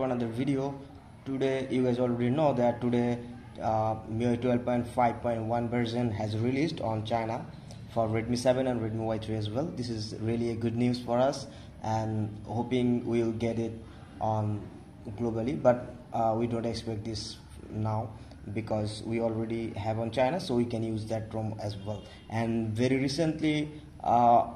to another video. Today you guys already know that today MIUI 12.5.1 version has released on China for Redmi 7 and Redmi Y3 as well. This is really a good news for us, and hoping we'll get it on globally, but we don't expect this now because we already have on China, so we can use that ROM as well. And very recently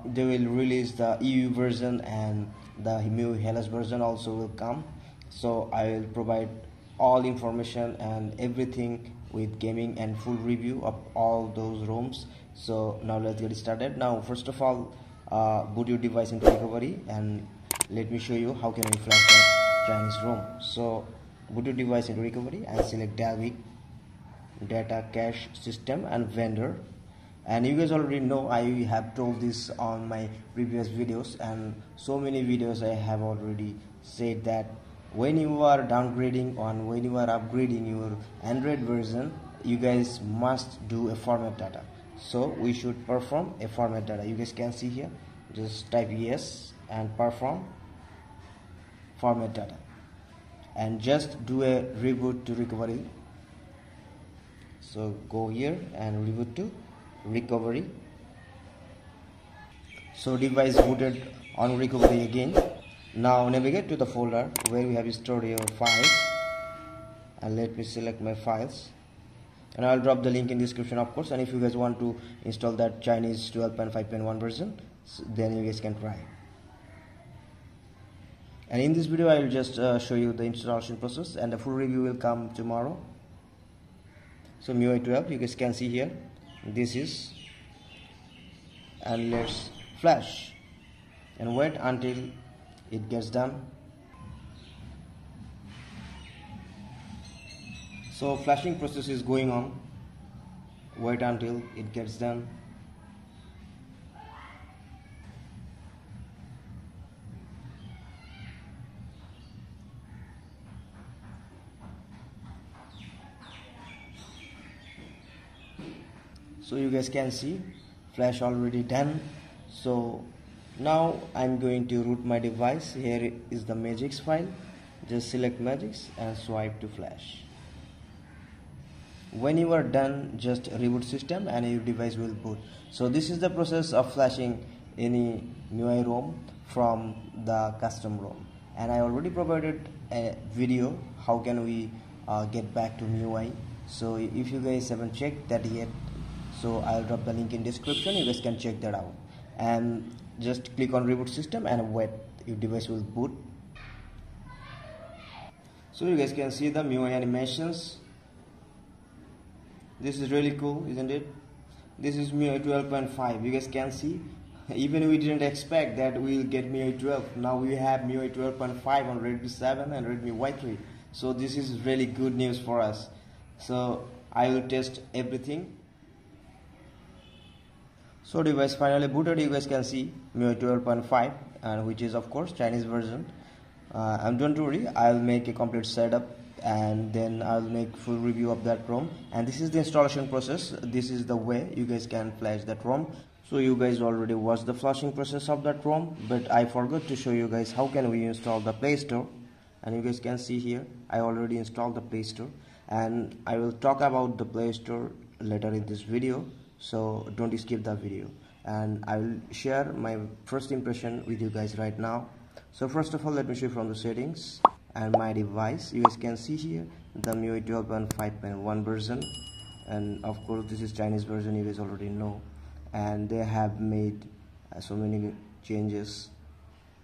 they will release the EU version, and the MIUI Hellas version also will come. So I will provide all information and everything with gaming and full review of all those ROMs. So now let's get started. Now first of all, boot your device into recovery, and let me show you how can we flash that Chinese ROM. So boot your device into recovery and select Dalvik, data, cache, system and vendor. And you guys already know I have told this on my previous videos, and so many videos I have already said that when you are downgrading or when you are upgrading your Android version, you guys must do a format data. So we should perform a format data. You guys can see here, just type yes and perform format data, and just do a reboot to recovery. So go here and reboot to recovery. So device booted on recovery again. Now navigate to the folder where we have stored your files, and let me select my files, and I'll drop the link in description, of course. And if you guys want to install that Chinese 12.5.1 version, then you guys can try. And in this video I will just show you the installation process, and the full review will come tomorrow. So MIUI 12, you guys can see here, this is, and let's flash and wait until it gets done. So flashing process is going on, wait until it gets done. So you guys can see flash already done. So now I'm going to root my device. Here is the Magix file, just select Magix and swipe to flash. When you are done, just reboot system and your device will boot. So this is the process of flashing any MIUI ROM from the custom ROM, and I already provided a video how can we get back to MIUI. So if you guys haven't checked that yet, so I'll drop the link in description, you guys can check that out. And just click on reboot system and wait, your device will boot. So you guys can see the MIUI animations. This is really cool, isn't it? This is MIUI 12.5. you guys can see, even we didn't expect that we'll get MIUI 12. Now we have MIUI 12.5 on Redmi 7 and Redmi Y3. So this is really good news for us. So I will test everything. So device finally booted, you guys can see MIUI 12.5, and which is of course Chinese version. And don't worry, I'll make a complete setup, and then I'll make full review of that ROM. And this is the installation process. This is the way you guys can flash that ROM. So you guys already watched the flashing process of that ROM, but I forgot to show you guys how can we install the Play Store. And you guys can see here, I already installed the Play Store, and I will talk about the Play Store later in this video. So don't skip the video, and I will share my first impression with you guys right now. So first of all, let me show you from the settings and my device. You guys can see here the MIUI 12.5.1 version, and of course this is Chinese version, you guys already know, and they have made so many changes.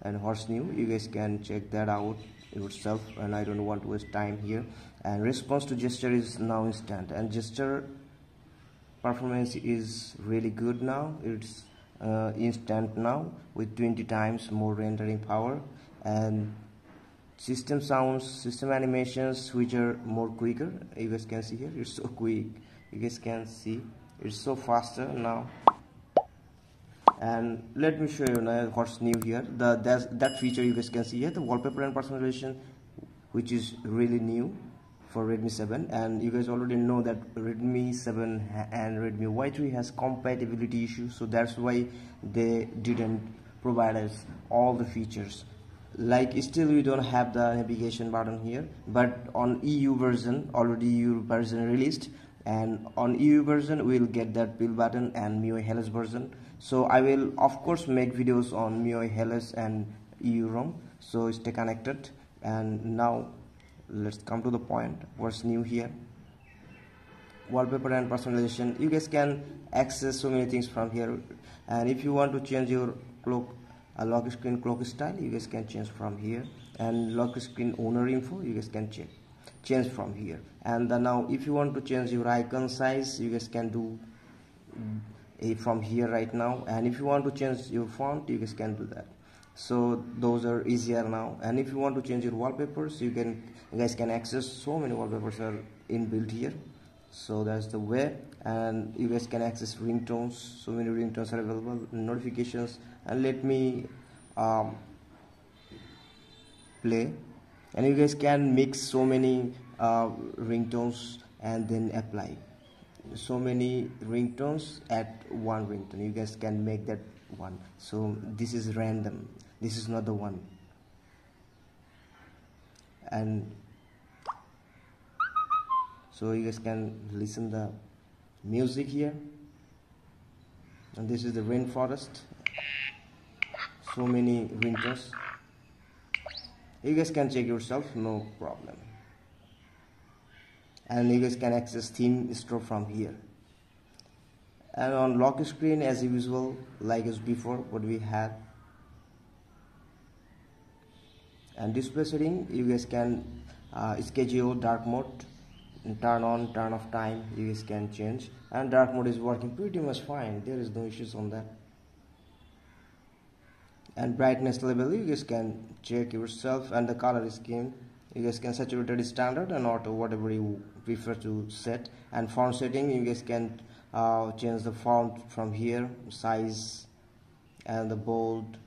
And what's new, you guys can check that out yourself, and I don't want to waste time here. And response to gesture is now instant, and gesture performance is really good now. It's instant now with 20 times more rendering power. And system sounds, system animations, which are more quicker. You guys can see here, it's so quick. You guys can see it's so faster now. And let me show you now what's new here. That feature you guys can see here, the wallpaper and personalization, which is really new for Redmi 7. And you guys already know that Redmi 7 and Redmi Y3 has compatibility issues, so that's why they didn't provide us all the features. like still we don't have the navigation button here, but on EU version, already EU version released, and on EU version we'll get that build button and MIUI Hellas version. So I will of course make videos on MIUI Hellas and EU ROM, so stay connected. And now let's come to the point, what's new here. Wallpaper and personalization, you guys can access so many things from here. And if you want to change your lock screen clock style, you guys can change from here. And lock screen owner info, you guys can change from here. And now if you want to change your icon size, you guys can do from here right now. And if you want to change your font, you guys can do that. So those are easier now. And if you want to change your wallpapers, you guys can access so many wallpapers are inbuilt here. So that's the way. And you guys can access ringtones, so many ringtones are available, notifications. And let me play, and you guys can mix so many ringtones and then apply so many ringtones at one ringtone. You guys can make that one. So this is random, this is not the one. And so you guys can listen the music here. And this is the rainforest, so many ringtones. You guys can check yourself, no problem. And you guys can access theme store from here. And on lock screen, as usual, like as before what we had. And display setting, you guys can schedule dark mode, turn on, turn off time, you guys can change. And dark mode is working pretty much fine, there is no issues on that. And brightness level, you guys can check yourself. And the color scheme, you guys can saturated standard and auto, whatever you prefer to set. And font setting, you guys can change the font from here, size and the bold,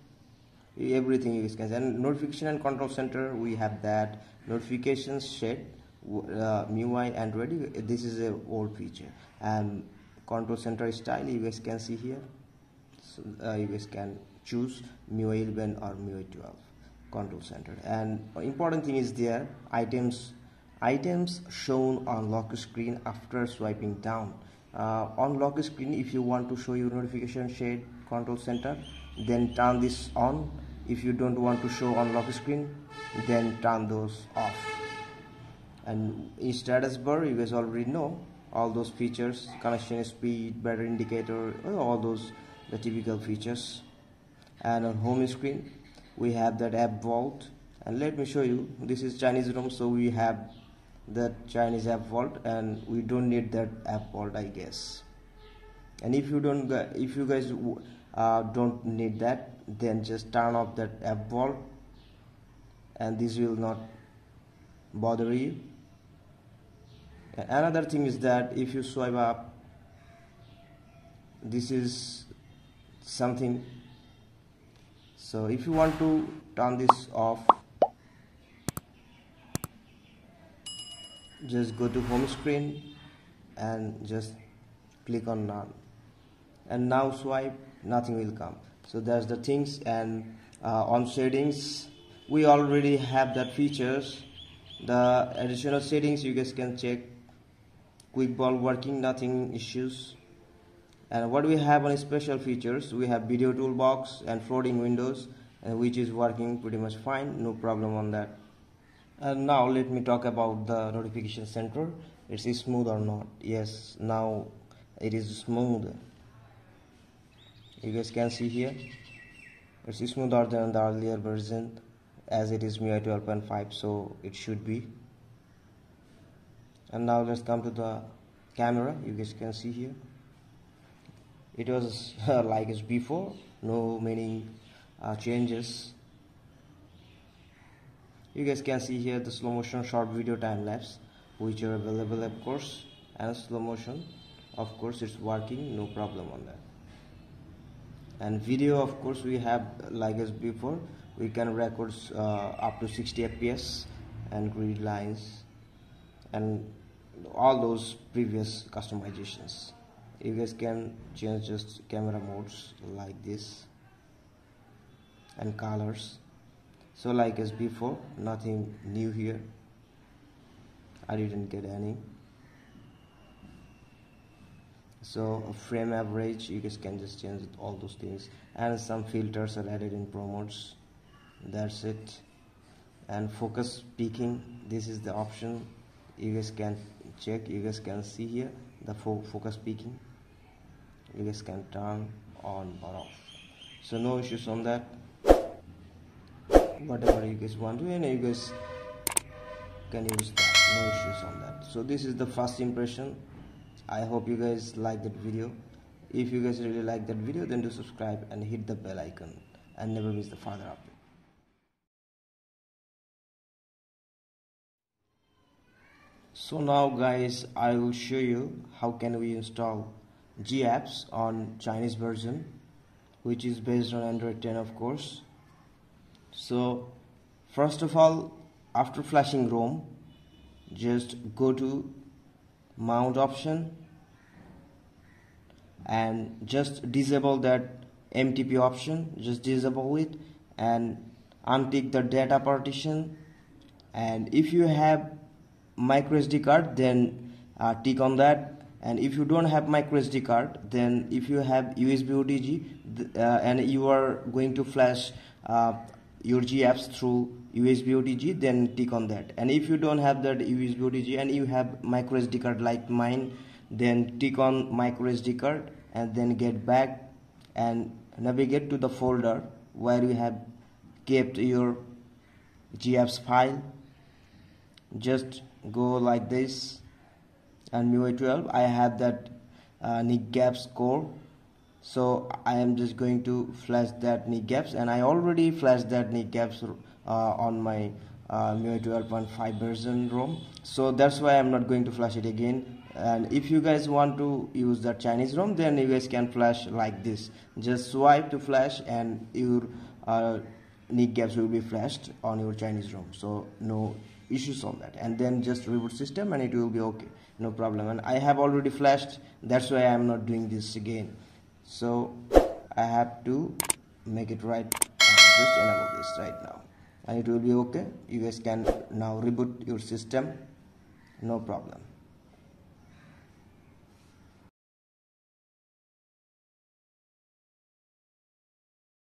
everything you guys can. And notification and control center, we have that. Notifications shade, MIUI Android, this is a old feature. And control center style, you guys can see here. So, you guys can choose MIUI 11 or MIUI 12 control center. And important thing is there, items shown on lock screen after swiping down. On lock screen, if you want to show your notification shade control center, then turn this on. If you don't want to show on lock screen, then turn those off. And in status bar, you guys already know all those features, connection speed, battery indicator, all those the typical features. And on home screen, we have that app vault. And let me show you, this is Chinese ROM, so we have that Chinese app vault, and we don't need that app vault, I guess. And if you guys don't need that, then just turn off that app vault, and this will not bother you. Another thing is that if you swipe up, this is something. So if you want to turn this off, just go to home screen and just click on none, and now swipe, nothing will come. So that's the things. And on settings, we already have that features. The additional settings, you guys can check. Quick ball working, nothing issues. And what we have on special features, we have video toolbox and floating windows, which is working pretty much fine, no problem on that. And now let me talk about the notification center. It's smooth or not? Yes, now it is smooth. You guys can see here, it's smoother than the earlier version, as it is MIUI 12.5, so it should be. And now let's come to the camera. You guys can see here, it was like as before, no many changes. You guys can see here the slow motion short video time lapse, which are available of course, and slow motion, of course it's working, no problem on that. And video, of course, we have like as before, we can record up to 60 fps and grid lines and all those previous customizations. You guys can change just camera modes like this and colors. So like as before, nothing new here. I didn't get any. So a frame average, you guys can just change it, all those things, and some filters are added in promotes. That's it. And focus peaking, this is the option. You guys can check, you guys can see here the focus peaking. You guys can turn on or off. So no issues on that. Whatever you guys want to, and you guys can use that. No issues on that. So this is the first impression. I hope you guys like that video. If you guys really like that video, then do subscribe and hit the bell icon and never miss the further update. So now guys, I will show you how can we install GApps on Chinese version, which is based on Android 10, of course. So first of all, after flashing ROM, just go to mount option and just disable that MTP option, just disable it and untick the data partition. And if you have microSD card, then tick on that. And if you don't have microSD card, then if you have USB OTG and you are going to flash your GApps through USB OTG, then tick on that. And if you don't have that USB OTG and you have microSD card like mine, then tick on microSD card and then get back and navigate to the folder where you have kept your GApps file. Just go like this, and MIUI 12, I have that GApps core. So I am just going to flash that GApps, and I already flashed that GApps on my MIUI 12.5 version ROM. So that's why I'm not going to flash it again. And if you guys want to use that Chinese ROM, then you guys can flash like this. Just swipe to flash, and your GApps will be flashed on your Chinese ROM. So no issues on that. And then just reboot system, and it will be okay. No problem. And I have already flashed. That's why I'm not doing this again. So I have to make it right. Just enable this right now, and it will be okay. You guys can now reboot your system, no problem.